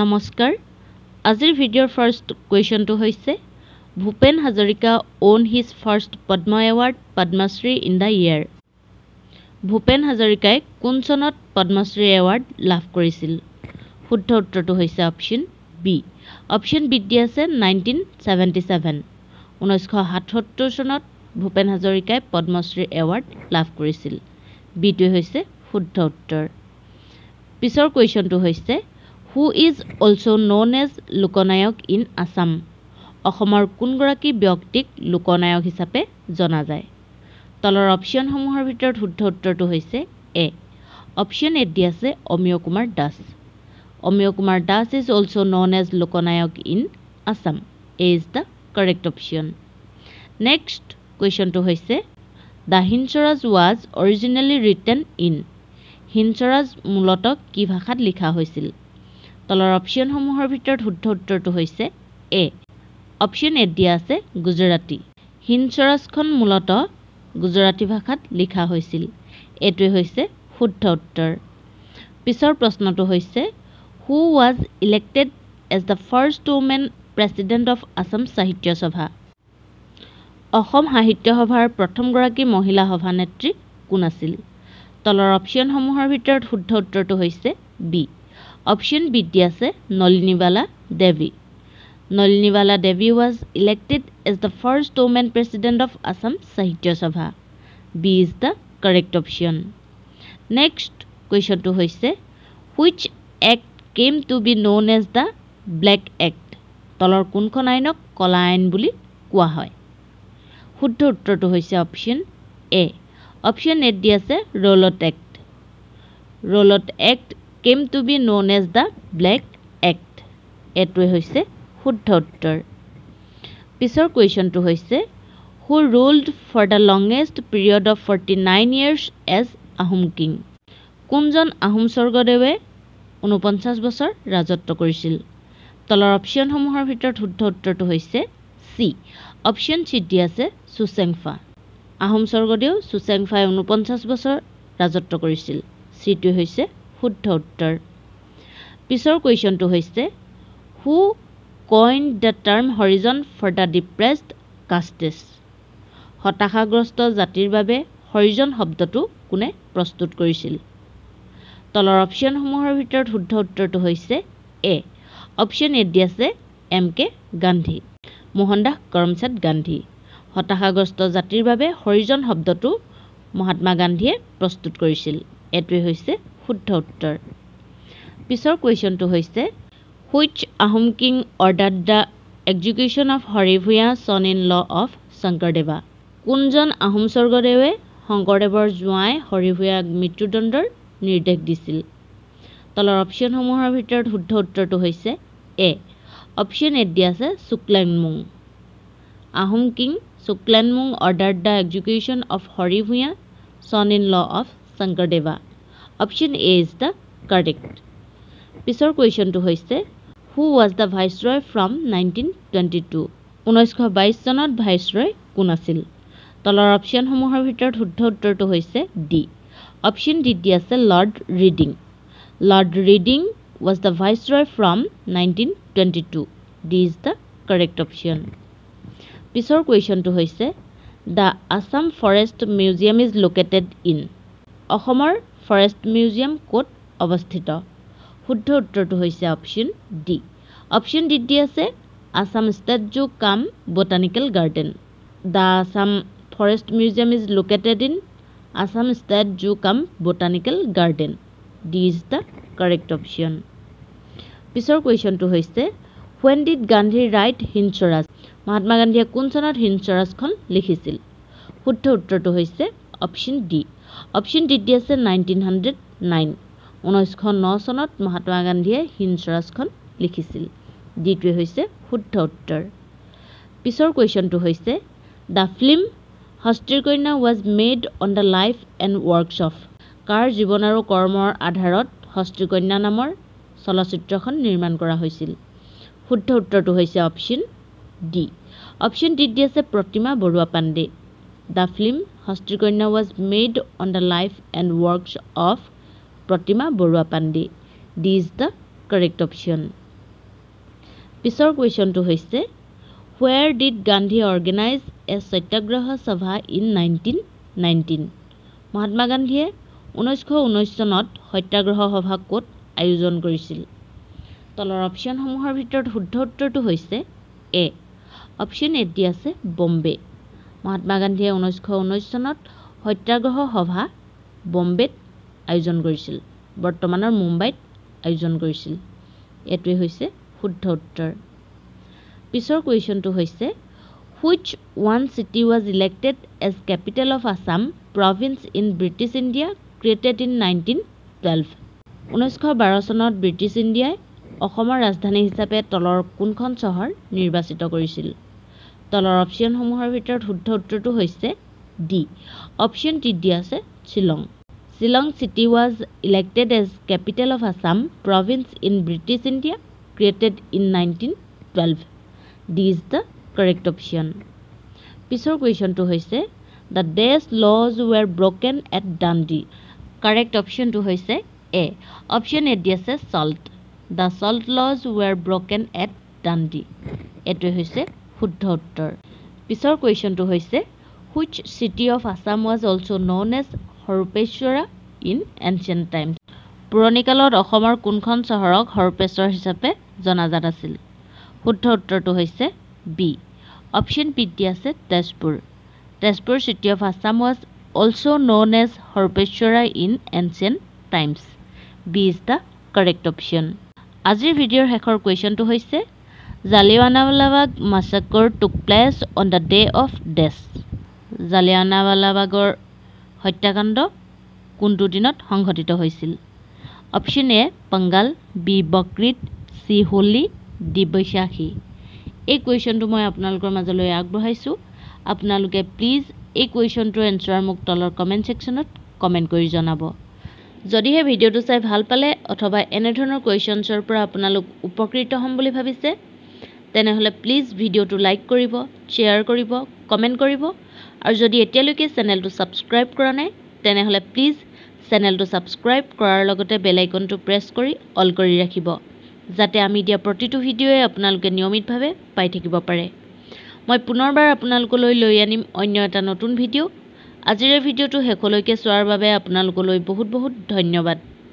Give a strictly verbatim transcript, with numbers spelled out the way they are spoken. Namaskar. Azir video first question to hoise. Bhupendra Hazarika won his first Padma Award Padma Shri in the year. Bhupendra Hazarika kun sonot Padma Shri Award lav korisil. Shuddho uttor to hoise option B. Option B dia ase nineteen seventy-seven. nineteen seventy-seven sonot Bhupendra Hazarika Padma Shri Award lav korisil. B to hoise shuddho uttor. Pisor question to hoise. Who is also known as Lukonayak in Assam? Ahomar Kungoraki Bioktik Lukonayak hisape Zonazai. Talar option Homohar Vitor Hutter to Hise A. Option A Diase Omiyokumar Das. Omiyokumar Das is also known as Lukonayak in Assam. A is the correct option. Next question to Hise. The Hind Swaraj was originally written in Hind Swaraj Mulotok Kivakhat Likha Hoisil. Talar option homohar bhitor shuddho uttor to hoise A. Option A dia ase Gujarati. Hind Swaraj khon mulato Gujarati bhashat likha hoisil. Etoi hoise shuddho uttor. Pisor proshno to hoise Who was elected as the first woman president of Assam Sahitya Sabha? Assam Sahitya Sabhar prothom goraki mohila sabhanetri kun asil? Talar option homohar bhitor shuddho uttor to hoise B. Option B diase Nalinibala Devi. Nalinibala Devi was elected as the first woman president of Assam Sahitya Sabha. B is the correct option. Next question to hoise. Which act came to be known as the Black Act? Tolor kunkhon ainok kola ain buli kowa hoy. Shuddho uttor to hoise option A. Option A diase Rowlatt Act. Rowlatt Act came to be known as the Black Act. Etoi hoise shuddho uttor. Pisor question to hoise Who ruled for the longest period of forty-nine years as Ahom king? Kunjon Ahom Sorgodeve ঊনপঞ্চাশ বছৰ ৰাজত্ব কৰিছিল? তলৰ অপচন সমূহৰ ভিতৰত shuddho uttor to hoise C. Option C দিয়া আছে Susengfa. Ahom Sorgodev Susengfai ঊনপঞ্চাশ বছৰ ৰাজত্ব কৰিছিল? C to hoise shuddho uttor. Pisor question to hoise Who coined the term horizon for the depressed castes? Hotakhagrosto jatir babe horizon shobdotu kune prostut korisil? Tolor option homohar bhitor shuddho uttor to hoise A. Option A diase M K Gandhi. Mohandas Karamchand Gandhi. Hotakhagrosto jatir babe horizon shobdotu Mahatma Gandhiye prostut korisil? Etoi hoise shuddho uttor. Pisor question to hoise Which Ahom king ordered the execution of Harivuya, son in law of Sankardeva? Kunjon Ahom Sorgodeve Sankardevar juai Harivuyak mitrudondor nirdek disil? Talar option homohar bhitor shuddho uttor to hoise A. Option A dia ase Suklanmung. Ahom king Suklanmung ordered the execution of Harivuya, son in law of Sankardeva. Option A is the correct. Pisor question to hoise Who was the viceroy from nineteen twenty-two? nineteen twenty-two sonot viceroy kun asil? Talar option homohar bhitor shuddho uttor to hoise D. Option D dia ase Lord Reading. Lord Reading was the viceroy from nineteen twenty-two. D is the correct option. Pisor question to hoise The Assam Forest Museum is located in Ahomar Forest Museum kot অৱস্থিত? Shuddho uttor to hoise option D. Option D dia ase Assam State Zoo Kam Botanical Garden. The Assam Forest Museum is located in Assam State Zoo Kam Botanical Garden. D is the correct option. Pisor question to hoise When did Gandhi write Hind Swaraj? Mahatma Gandhiye kun sonot Hind Swaraj khon likhisil? Shuddho uttor to hoise option D. Option D dia ase nineteen oh nine. nineteen oh nine সনত মহাত্মা গান্ধীয়ে হিন্দ স্বৰাজখন লিখিছিল? দ্বিতীয় হৈছে শুদ্ধ উত্তৰ। পিছৰ কোৱেশ্চনটো হৈছে The film হস্তিৰকন্যা was made on the life and works of. কাৰ জীৱন আৰু কৰ্মৰ আধাৰত হস্তিৰকন্যা নামৰ চলচ্চিত্ৰখন নিৰ্মাণ কৰা হৈছিল? শুদ্ধ উত্তৰটো হৈছে অপচন ডি। অপচন ডি দি আছে প্ৰতিমা Baruah Pandey. The film হস্তিৰকন্যা was made on the life and works of Pratima Borua Pandi. This is the correct option. Pisor question to hoise, where did Gandhi organize a Satyagraha Sabha in nineteen nineteen? Mahatma Gandhiye nineteen nineteen সনত সত্যাগ্রহ সভা coat আয়োজন কৰিছিল। তলৰ অপশনসমূহৰ ভিতৰত শুদ্ধ উত্তৰটো হৈছে এ। Option A দি আছে বম্বে। মহাত্মা গান্ধীয়ে nineteen nineteen সনত সত্যাগ্রহ সভা বম্বেত আয়োজন কৰিছিল। বৰ্তমানৰ মুম্বাইত আয়োজন কৰিছিল। এটোৱে হৈছে শুদ্ধ উত্তৰ। পিছৰ কোৱেশ্চনটো হৈছে which one city was elected as capital of Assam province in British India created in nineteen twelve? nineteen twelve সনত ব্রিটিশ ইন্ডিয়ায় অসমৰ ৰাজধানী হিচাপে তলৰ কোনখন চহৰ নিৰ্বাচিত কৰিছিল? তলৰ অপশনসমূহৰ ভিতৰত শুদ্ধ উত্তৰটো হৈছে ডি। অপশন টি দি আছে Shillong. Shillong city was elected as capital of Assam province in British India created in nineteen twelve. This is the correct option. পিছৰ কোৱেশ্চনটো হৈছে the Day's laws were broken at Dundee. Correct option to হৈছে A. Option A দি আছে salt. The salt laws were broken at Dundee. এটো হৈছে শুদ্ধ উত্তৰ। পিছৰ কোৱেশ্চনটো হৈছে which city of Assam was also known as হৰপেশ্বৰা in ancient times? পুৰণিকালত অসমৰ কোনখন চহৰক হৰপেশ্বৰ হিচাপে জনাজাত আছিল? শুদ্ধ উত্তৰটো হৈছে বি। অপশন পি দি আছে Tezpur. Tezpur city of Assam was also known as হৰপেশ্বৰা in ancient times. B is the correct option. Ajir video hekhor question to hoise Jallianwala Bagh massacre took place on the day of death. Jallianwala Baghor hotyakando kuntu dinot hongghotito hoisil? Option A Pongal, B Bakrid, C Holi, D Baisakhi. A question to moi apnalokor majoloi agbohaisu. Apnaloke please a question to answer mok tolor comment sectionot comment kori janabo. যদিহে ভিডিওটো চাই ভাল পালে অথবা এনে ধৰণৰ কোৱেশ্চনছৰ পৰা আপোনালোক উপকৃত হ'ম বুলি ভাবিছে তেনেহলে প্লিজ ভিডিওটো লাইক কৰিব, শেয়ার কৰিব, কমেন্ট কৰিব আৰু যদি এতিয়ালৈকে চেনেলটো সাবস্ক্রাইব কৰা নাই তেনেহলে প্লিজ চেনেলটো সাবস্ক্রাইব কৰাৰ লগতে বেল আইকনটো প্ৰেছ কৰি অল কৰি ৰাখিব যাতে আমি দিয়া প্ৰতিটো ভিডিওয়ে আপোনালোকে নিয়মিতভাৱে পাই থাকিব পাৰে। মই পুনৰবাৰ আপোনালোকলৈ লৈ আনিম অন্য এটা নতুন ভিডিও। আজিৰ ভিডিওটো হেকলৈকে চোৱাৰ বাবে আপোনালোকলৈ বহুত বহুত ধন্যবাদ।